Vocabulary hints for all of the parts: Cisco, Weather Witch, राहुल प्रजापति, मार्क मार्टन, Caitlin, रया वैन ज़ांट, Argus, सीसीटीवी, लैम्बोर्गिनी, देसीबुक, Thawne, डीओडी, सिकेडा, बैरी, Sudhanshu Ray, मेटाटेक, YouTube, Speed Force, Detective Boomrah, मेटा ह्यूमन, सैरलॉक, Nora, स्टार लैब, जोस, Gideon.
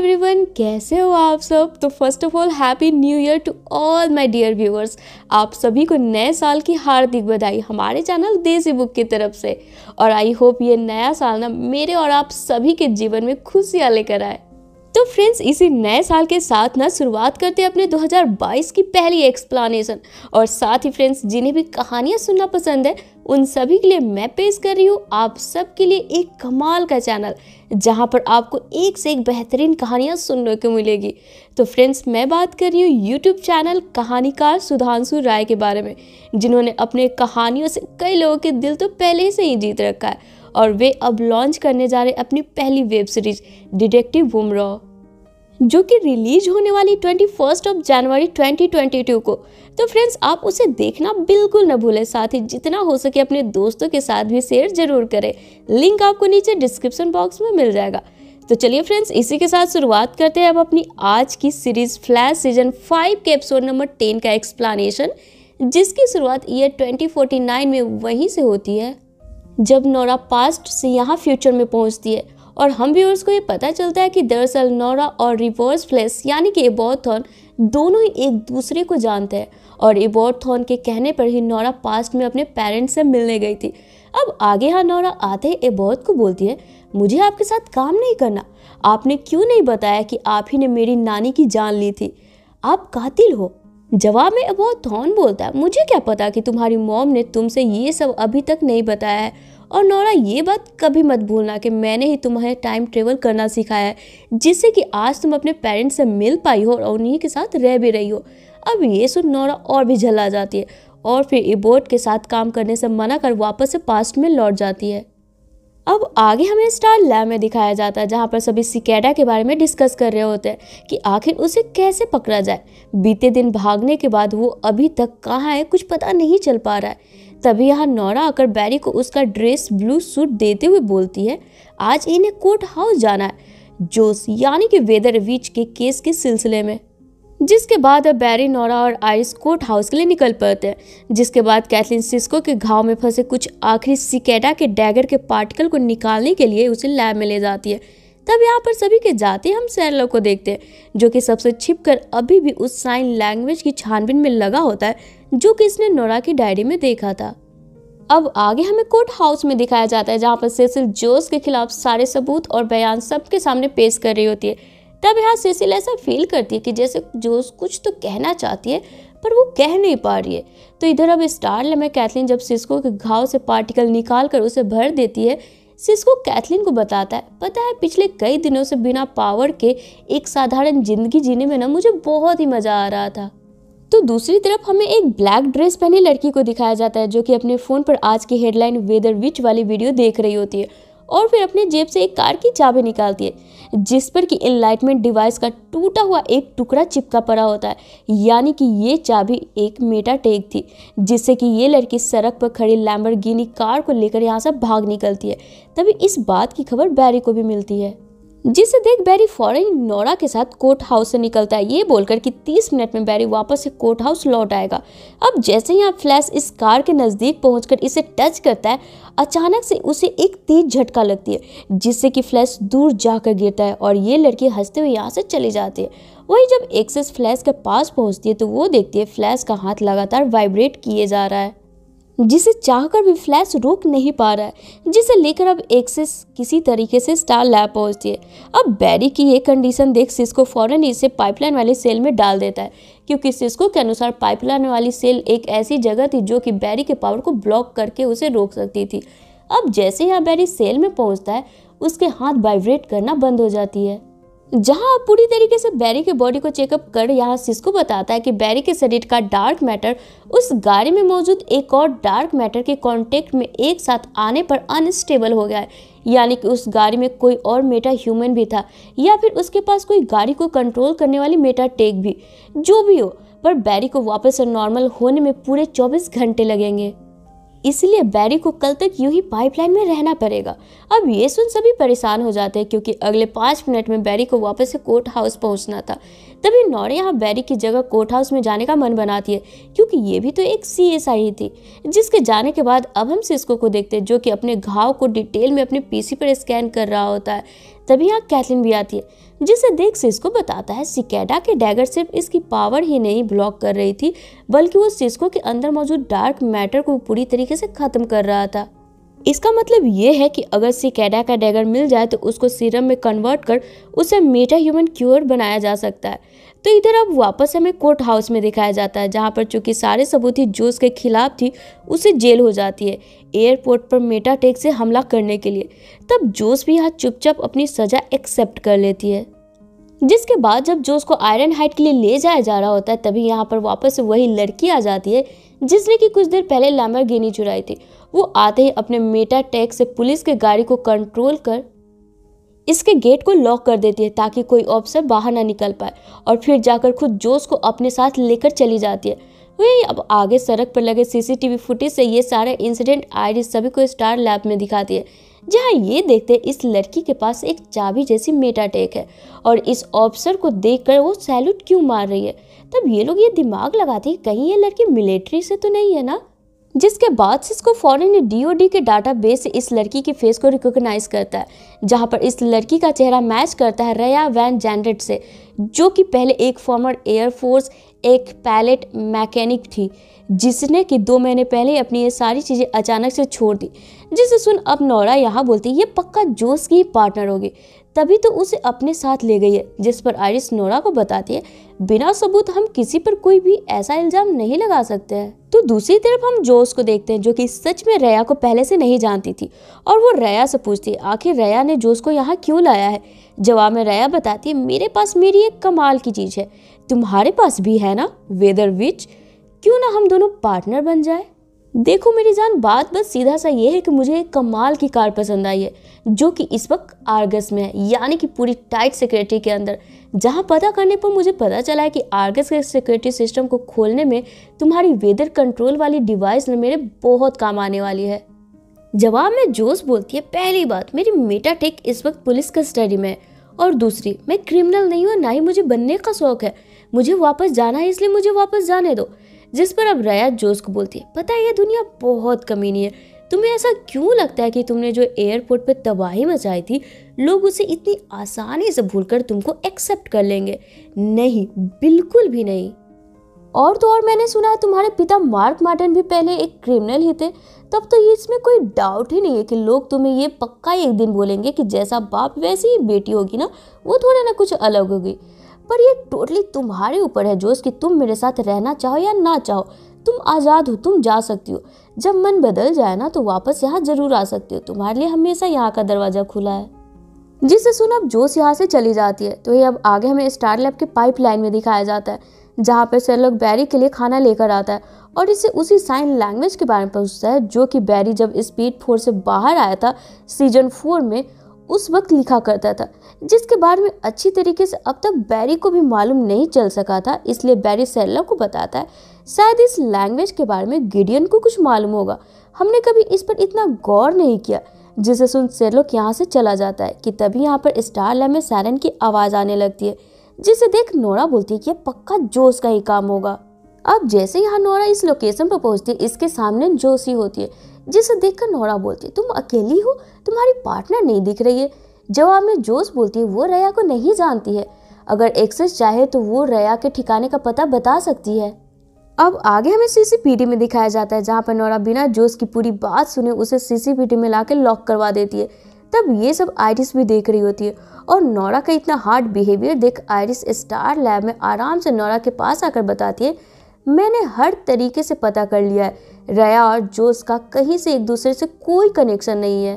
Everyone, कैसे हो आप सब। तो first of all happy new year to all my dear viewers. आप सभी को नए साल की हार्दिक बधाई हमारे चैनल देसीबुक की तरफ से। और आई होप ये नया साल ना मेरे और आप सभी के जीवन में खुशियाँ लेकर आए। तो फ्रेंड्स, इसी नए साल के साथ ना शुरुआत करते हैं अपने 2022 की पहली एक्सप्लेनेशन। और साथ ही फ्रेंड्स, जिन्हें भी कहानियाँ सुनना पसंद है उन सभी के लिए मैं पेश कर रही हूँ आप सब के लिए एक कमाल का चैनल, जहाँ पर आपको एक से एक बेहतरीन कहानियाँ सुनने को मिलेगी। तो फ्रेंड्स, मैं बात कर रही हूँ यूट्यूब चैनल कहानीकार सुधांशु राय के बारे में, जिन्होंने अपने कहानियों से कई लोगों के दिल तो पहले से ही जीत रखा है। और वे अब लॉन्च करने जा रहे अपनी पहली वेब सीरीज डिटेक्टिव बुमराह, जो कि रिलीज होने वाली 21 जनवरी 2022 को। तो फ्रेंड्स, आप उसे देखना बिल्कुल न भूलें। साथ ही जितना हो सके अपने दोस्तों के साथ भी शेयर जरूर करें। लिंक आपको नीचे डिस्क्रिप्शन बॉक्स में मिल जाएगा। तो चलिए फ्रेंड्स, इसी के साथ शुरुआत करते हैं अब अपनी आज की सीरीज फ्लैश सीजन 5 के एपिसोड नंबर 10 का एक्सप्लेनेशन, जिसकी शुरुआत ईयर 2049 में वहीं से होती है जब नोरा पास्ट से यहाँ फ्यूचर में पहुँचती है। और हम व्यूअर्स को ये पता चलता है कि दरअसल नोरा और रिवर्स फ्लैश यानी कि एबॉट थॉन दोनों ही एक दूसरे को जानते हैं। और एबॉट थॉन के कहने पर ही नोरा पास्ट में अपने पेरेंट्स से मिलने गई थी। अब आगे यहाँ नोरा आते ही एबॉट को बोलती है, मुझे आपके साथ काम नहीं करना। आपने क्यों नहीं बताया कि आप ही ने मेरी नानी की जान ली थी? आप कातिल हो। जवाब में एबॉट थॉन बोलता है, मुझे क्या पता कि तुम्हारी मॉम ने तुमसे ये सब अभी तक नहीं बताया है। और नोरा, ये बात कभी मत भूलना कि मैंने ही तुम्हें टाइम ट्रेवल करना सिखाया है, जिससे कि आज तुम अपने पेरेंट्स से मिल पाई हो और उन्हीं के साथ रह भी रही हो। अब ये सुन नोरा और भी झल्ला जाती है और फिर एबॉट के साथ काम करने से मना कर वापस से पास्ट में लौट जाती है। अब आगे हमें स्टार लैब में दिखाया जाता है, जहाँ पर सभी सिकेडा के बारे में डिस्कस कर रहे होते हैं कि आखिर उसे कैसे पकड़ा जाए। बीते दिन भागने के बाद वो अभी तक कहाँ है कुछ पता नहीं चल पा रहा है। तभी यहाँ नोरा आकर बैरी को उसका ड्रेस ब्लू सूट देते हुए बोलती है, आज इन्हें कोर्ट हाउस जाना है जोस यानी कि वेदर विच के केस के सिलसिले में। जिसके बाद अब बैरी, नोरा और आइरिस कोर्ट हाउस के लिए निकल पड़ते हैं। जिसके बाद कैटलिन सिस्को के घाव में फंसे कुछ आखिरी सिकेडा के डैगर के पार्टिकल को निकालने के लिए उसे लैब में ले जाती है। तब यहाँ पर सभी के जाते हम सैरलॉक को देखते हैं, जो कि सबसे छिपकर अभी भी उस साइन लैंग्वेज की छानबीन में लगा होता है जो कि इसने नोरा की डायरी में देखा था। अब आगे हमें कोर्ट हाउस में दिखाया जाता है, जहाँ पर सेसिल जोस के खिलाफ सारे सबूत और बयान सबके सामने पेश कर रही होती है। तब यहाँ सेसिल ऐसा फील करती है कि जैसे जोस कुछ तो कहना चाहती है पर वो कह नहीं पा रही है। तो इधर अब स्टारलैब में कैटलिन जब सिस्को के घाव से पार्टिकल निकाल कर उसे भर देती है, सिस्को कैटलिन को बताता है, पता है पिछले कई दिनों से बिना पावर के एक साधारण जिंदगी जीने में ना मुझे बहुत ही मज़ा आ रहा था। तो दूसरी तरफ हमें एक ब्लैक ड्रेस पहनी लड़की को दिखाया जाता है, जो कि अपने फ़ोन पर आज की हेडलाइन वेदर विच वाली वीडियो देख रही होती है। और फिर अपने जेब से एक कार की चाबी निकालती है, जिस पर कि इनलाइटमेंट डिवाइस का टूटा हुआ एक टुकड़ा चिपका पड़ा होता है। यानी कि ये चाबी एक मेटा टैग थी, जिससे कि ये लड़की सड़क पर खड़ी लैम्बोर्गिनी कार को लेकर यहाँ से भाग निकलती है। तभी इस बात की खबर बैरी को भी मिलती है, जिसे देख बैरी फौरन नोरा के साथ कोर्ट हाउस से निकलता है, ये बोलकर कि 30 मिनट में बैरी वापस से कोर्ट हाउस लौट आएगा। अब जैसे ही यहाँ फ्लैश इस कार के नज़दीक पहुंचकर इसे टच करता है, अचानक से उसे एक तेज झटका लगती है, जिससे कि फ्लैश दूर जाकर गिरता है और ये लड़की हंसते हुए यहाँ से चली जाती है। वहीं जब एक्सेस फ्लैश के पास पहुँचती है तो वो देखती है फ्लैश का हाथ लगातार वाइब्रेट किए जा रहा है, जिसे चाहकर भी फ्लैश रोक नहीं पा रहा है, जिसे लेकर अब एक्सेस किसी तरीके से स्टार लैब पहुंचती है। अब बैरी की ये कंडीशन देख सिस्को फौरन इसे पाइपलाइन वाली सेल में डाल देता है, क्योंकि सिस्को के अनुसार पाइपलाइन वाली सेल एक ऐसी जगह थी जो कि बैरी के पावर को ब्लॉक करके उसे रोक सकती थी। अब जैसे यहाँ बैरी सेल में पहुँचता है, उसके हाथ वाइब्रेट करना बंद हो जाती है, जहां पूरी तरीके से बैरी के बॉडी को चेकअप कर यहां सिस्को बताता है कि बैरी के शरीर का डार्क मैटर उस गाड़ी में मौजूद एक और डार्क मैटर के कांटेक्ट में एक साथ आने पर अनस्टेबल हो गया है। यानी कि उस गाड़ी में कोई और मेटा ह्यूमन भी था या फिर उसके पास कोई गाड़ी को कंट्रोल करने वाली मेटा टेक भी, जो भी हो। पर बैरी को वापस से नॉर्मल होने में पूरे 24 घंटे लगेंगे, इसलिए बैरी को कल तक यूं ही पाइपलाइन में रहना पड़ेगा। अब ये सुन सभी परेशान हो जाते हैं, क्योंकि अगले 5 मिनट में बैरी को वापस से कोर्ट हाउस पहुंचना था। तभी नोरा यहाँ बैरी की जगह कोर्ट हाउस में जाने का मन बनाती है, क्योंकि ये भी तो एक CSI ही थी। जिसके जाने के बाद अब हम सिस्को को देखते हैं, जो कि अपने घाव को डिटेल में अपने PC पर स्कैन कर रहा होता है। तभी यहाँ कैटलिन भी आती है जिसे देख सिस्को बताता है सिकेडा के डैगर सिर्फ इसकी पावर ही नहीं ब्लॉक कर रही थी बल्कि वो सिस्को के अंदर मौजूद डार्क मैटर को पूरी तरीके से खत्म कर रहा था। इसका मतलब ये है कि अगर सिकेडा का डैगर मिल जाए तो उसको सीरम में कन्वर्ट कर उसे मेटा ह्यूमन क्यूर बनाया जा सकता है। तो इधर अब वापस हमें कोर्ट हाउस में दिखाया जाता है जहाँ पर चूंकि सारे सबूत ही जो उसके खिलाफ थी उसे जेल हो जाती है एयरपोर्ट पर मेटाटेक से हमला करने के लिए। तब जोस भी यहाँ चुपचाप अपनी सज़ा एक्सेप्ट कर लेती है जिसके बाद जब जोस को आयरन हाइट के लिए ले जाया जा रहा होता है तभी यहाँ पर वापस वही लड़की आ जाती है जिसने कि कुछ देर पहले लैम्बोर्गिनी चुराई थी। वो आते ही अपने मेटाटेक से पुलिस के गाड़ी को कंट्रोल कर इसके गेट को लॉक कर देती है ताकि कोई ऑफिसर बाहर ना निकल पाए और फिर जाकर खुद जोस को अपने साथ लेकर चली जाती है। वहीं अब आगे सड़क पर लगे सीसीटीवी फुटेज से ये सारा इंसिडेंट आयरिस सभी को स्टार लैब में दिखाती है जहां ये देखते हैं इस लड़की के पास एक चाबी जैसी मेटाटेक है और इस ऑफिसर को देखकर वो सैल्यूट क्यों मार रही है। तब ये लोग ये दिमाग लगाते हैं कहीं ये लड़की मिलिट्री से तो नहीं है ना, जिसके बाद सिस्को फौरन ने डीओडी के डाटाबेस से इस लड़की की फेस को रिकॉग्नाइज करता है जहां पर इस लड़की का चेहरा मैच करता है रया वैन ज़ांट से जो कि पहले एक फॉर्मर एयरफोर्स एक पायलट मैकेनिक थी जिसने कि 2 महीने पहले अपनी ये सारी चीज़ें अचानक से छोड़ दी, जिसे सुन अब नोरा यहाँ बोलती ये पक्का जोस की पार्टनर होगी तभी तो उसे अपने साथ ले गई है। जिस पर आयरिस नोरा को बताती है बिना सबूत हम किसी पर कोई भी ऐसा इल्ज़ाम नहीं लगा सकते हैं। तो दूसरी तरफ हम जोस को देखते हैं जो कि सच में रया को पहले से नहीं जानती थी और वो रया से पूछती है आखिर रया ने जोस को यहाँ क्यों लाया है। जवाब में रया बताती है मेरे पास मेरी एक कमाल की चीज़ है, तुम्हारे पास भी है ना वेदर विच, क्यों ना हम दोनों पार्टनर बन जाए। देखो मेरी जान बात बस सीधा सा ये है कि मुझे एक कमाल की कार पसंद आई है जो कि इस वक्त आर्गस में है यानी कि पूरी टाइट सिक्योरिटी के अंदर, जहां पता करने पर मुझे पता चला है कि आर्गस के सिक्योरिटी सिस्टम को खोलने में तुम्हारी वेदर कंट्रोल वाली डिवाइस मेरे बहुत काम आने वाली है। जवाब में जोस बोलती है पहली बात मेरी मेटाटेक इस वक्त पुलिस कस्टडी में है और दूसरी मैं क्रिमिनल नहीं हूँ ना ही मुझे बनने का शौक है, मुझे वापस जाना है इसलिए मुझे वापस जाने दो। जिस पर अब रया जोस को बोलती है पता है ये दुनिया बहुत कमीनी है, तुम्हें ऐसा क्यों लगता है कि तुमने जो एयरपोर्ट पर तबाही मचाई थी लोग उसे इतनी आसानी से भूलकर तुमको एक्सेप्ट कर लेंगे, नहीं बिल्कुल भी नहीं। और तो और मैंने सुना है तुम्हारे पिता मार्क मार्टन भी पहले एक क्रिमिनल ही थे, तब तो ये इसमें कोई डाउट ही नहीं है कि लोग तुम्हें ये पक्का एक दिन बोलेंगे कि जैसा बाप वैसी ही बेटी होगी ना, वो थोड़ा ना कुछ अलग होगी। पर ये टोटली तुम्हारे ऊपर है जोस कि तुम मेरे साथ रहना चाहो या ना चाहो, तुम आज़ाद हो, तुम जा सकती हो, जब मन बदल जाए ना तो वापस यहाँ ज़रूर आ सकती हो, तुम्हारे लिए हमेशा यहाँ का दरवाज़ा खुला है। जिससे सुन अब जोस यहाँ से चली जाती है। तो ये अब आगे हमें स्टार लैब के पाइपलाइन में दिखाया जाता है जहाँ पर सरलोक बैरी के लिए खाना लेकर आता है और इससे उसी साइन लैंग्वेज के बारे में पूछता है जो कि बैरी जब स्पीड फोर्स से बाहर आया था सीजन 4 में उस वक्त लिखा करता था, जिसके बारे में अच्छी तरीके से अब तक बैरी को भी मालूम नहीं चल सका था, इसलिए बैरी सरलोक को बताता है शायद इस लैंग्वेज के बारे में गिडियन को कुछ मालूम होगा, हमने कभी इस पर इतना गौर नहीं किया। जिसे सुन सरलोक यहाँ से चला जाता है कि तभी यहाँ पर स्टार लैब में सायरन की आवाज़ आने लगती है जिसे देख नोरा बोलती है कि यह पक्का जोस का ही काम होगा। अब जैसे यहाँ नोरा इस लोकेशन पर पहुँचती है इसके सामने जोस ही होती है जिसे देखकर नोरा बोलती है तुम अकेली हो, तुम्हारी पार्टनर नहीं दिख रही है। जवाब में जोस बोलती है वो रया को नहीं जानती है, अगर एक्सेस चाहे तो वो रया के ठिकाने का पता बता सकती है। अब आगे हमें सीसीटीवी में दिखाया जाता है जहाँ पर नोरा बिना जोस की पूरी बात सुने उसे सीसीटीवी में लाके लॉक करवा देती है। तब ये सब आयरिस भी देख रही होती है और नोरा का इतना हार्ड बिहेवियर देख आयरिस स्टार लैब में आराम से नोरा के पास आकर बताती है मैंने हर तरीके से पता कर लिया है, रया और जोस का कहीं से एक दूसरे से कोई कनेक्शन नहीं है।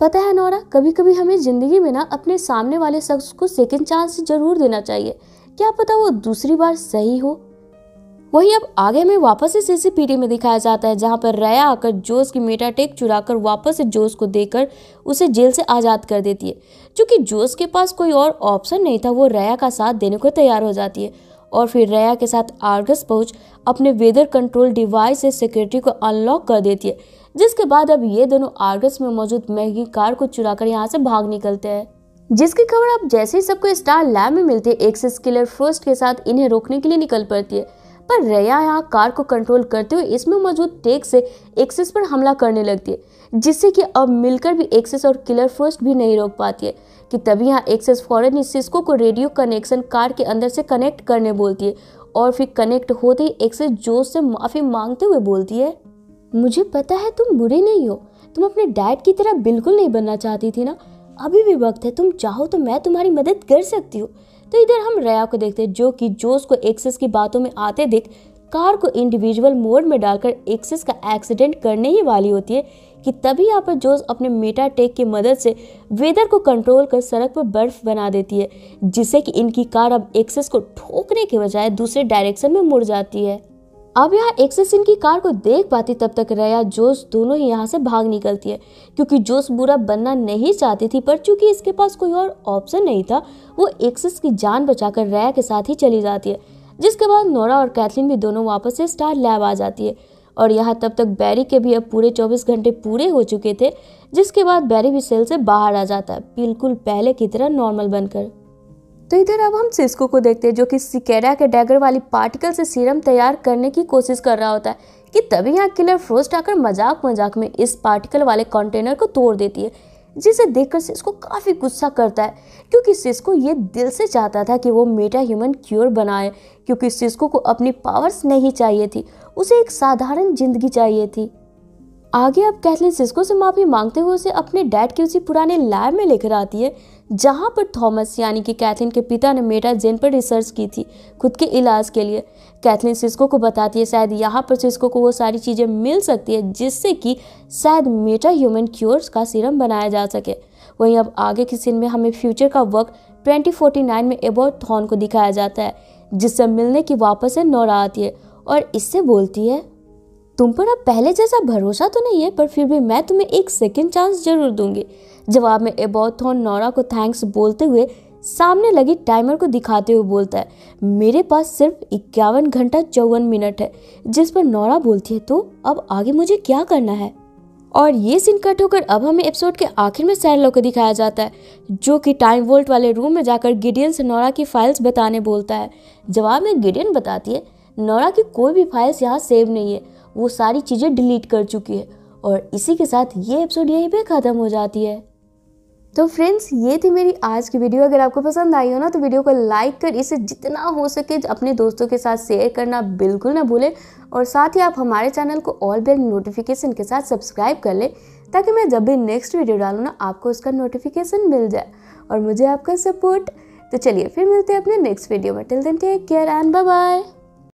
पता है नोरा, कभी कभी हमें ज़िंदगी में ना अपने सामने वाले शख्स को सेकंड चांस जरूर देना चाहिए, क्या पता वो दूसरी बार सही हो। वहीं अब आगे में वापस से सीसीटीवी में दिखाया जाता है जहां पर रया आकर जोस की मेटाटेक चुराकर वापस से जोस को देकर उसे जेल से आज़ाद कर देती है। चूँकि जोस के पास कोई और ऑप्शन नहीं था वो रया का साथ देने को तैयार हो जाती है और फिर रया के साथ आर्गस पहुंच अपने वेदर कंट्रोल डिवाइस से सिक्योरिटी को अनलॉक कर देती है। जिसके बाद अब ये दोनों आर्गस में मौजूद महंगी कार को चुराकर यहाँ से भाग निकलते हैं, जिसकी खबर अब जैसे ही सबको स्टार लैब में मिलती है एक्सेस किलर फर्स्ट के साथ इन्हें रोकने के लिए निकल पड़ती है। पर रया यहाँ कार को कंट्रोल करते हुए इसमें मौजूद टेक से एक्सेस पर हमला करने लगती है, जिससे कि अब मिलकर भी एक्सेस और किलर फर्स्ट भी नहीं रोक पाती है। कि तभी यहाँ एक्सेस फौरन ही सिस्को को रेडियो कनेक्शन कार के अंदर से कनेक्ट करने बोलती है और फिर कनेक्ट होते ही एक्सेस जोश से माफ़ी मांगते हुए बोलती है, मुझे पता है तुम बुरे नहीं हो, तुम अपने डैड की तरह बिल्कुल नहीं बनना चाहती थी ना, अभी भी वक्त है, तुम चाहो तो मैं तुम्हारी मदद कर सकती हूँ। तो इधर हम रया को देखते हैं जो कि जोश को एक्सेस की बातों में आते देख कार को इंडिविजुअल मोड में डालकर एक्सेस का एक्सीडेंट करने ही वाली होती है कि तभी यहाँ पर जोश अपने मेटा टेक की मदद से वेदर को कंट्रोल कर सड़क पर बर्फ बना देती है, जिससे कि इनकी कार अब एक्सेस को ठोकने के बजाय दूसरे डायरेक्शन में मुड़ जाती है। अब यहाँ एक्सेस इनकी कार को देख पाती, तब तक रया जोश दोनों ही यहाँ से भाग निकलती है क्योंकि जोश बुरा बनना नहीं चाहती थी, पर चूंकि इसके पास कोई और ऑप्शन नहीं था वो एक्सेस की जान बचाकर रया के साथ ही चली जाती है। जिसके बाद नोरा और कैथलीन भी दोनों वापस से स्टार लैब आ जाती है और यहाँ तब तक बैरी के भी अब पूरे 24 घंटे पूरे हो चुके थे, जिसके बाद बैरी भी सेल से बाहर आ जाता है बिल्कुल पहले की तरह नॉर्मल बनकर। तो इधर अब हम सिस्को को देखते हैं जो कि सिकेडा के डैगर वाली पार्टिकल से सीरम तैयार करने की कोशिश कर रहा होता है कि तभी यहाँ किलर फ्रोस्ट आकर मजाक मजाक में इस पार्टिकल वाले कंटेनर को तोड़ देती है, जिसे देखकर सिस्को काफ़ी गुस्सा करता है क्योंकि सिस्को ये दिल से चाहता था कि वो मेटा ह्यूमन क्योर बनाए, क्योंकि सिस्को को अपनी पावर्स नहीं चाहिए थी, उसे एक साधारण जिंदगी चाहिए थी। आगे अब कैथलीन सिस्को से माफ़ी मांगते हुए उसे अपने डैड के उसी पुराने लैब में लेकर आती है जहाँ पर थॉमस यानी कि कैथलीन के पिता ने मेटा जेन पर रिसर्च की थी खुद के इलाज के लिए। कैथलीन सिस्को को बताती है शायद यहाँ पर सिस्को को वो सारी चीज़ें मिल सकती है जिससे कि शायद मेटा ह्यूमन क्योर्स का सीरम बनाया जा सके। वहीं अब आगे की सीन में हमें फ्यूचर का वर्क 2049 में अबाउट थॉर्न को दिखाया जाता है, जिससे मिलने की वापस से नोरा आती है और इससे बोलती है, तुम पर अब पहले जैसा भरोसा तो नहीं है, पर फिर भी मैं तुम्हें एक सेकेंड चांस जरूर दूंगी। जवाब में अबाउट थॉर्न नोरा को थैंक्स बोलते हुए सामने लगी टाइमर को दिखाते हुए बोलता है, मेरे पास सिर्फ 51 घंटा 54 मिनट है। जिस पर नोरा बोलती है, तो अब आगे मुझे क्या करना है। और ये सीन कट होकर अब हमें एपिसोड के आखिर में सैरलो को दिखाया जाता है जो कि टाइम वोल्ट वाले रूम में जाकर गिडियन से नोरा की फाइल्स बताने बोलता है। जवाब में गिडियन बताती है नोरा की कोई भी फाइल्स यहाँ सेव नहीं है, वो सारी चीज़ें डिलीट कर चुकी है। और इसी के साथ ये एपिसोड यहीं पे ख़त्म हो जाती है। तो फ्रेंड्स ये थी मेरी आज की वीडियो, अगर आपको पसंद आई हो ना तो वीडियो को लाइक कर इसे जितना हो सके अपने दोस्तों के साथ शेयर करना बिल्कुल ना भूलें और साथ ही आप हमारे चैनल को ऑल बेल नोटिफिकेशन के साथ सब्सक्राइब कर लें ताकि मैं जब भी नेक्स्ट वीडियो डालूँ ना आपको उसका नोटिफिकेशन मिल जाए और मुझे आपका सपोर्ट। तो चलिए फिर मिलते हैं अपने नेक्स्ट वीडियो में, till then take care and bye bye.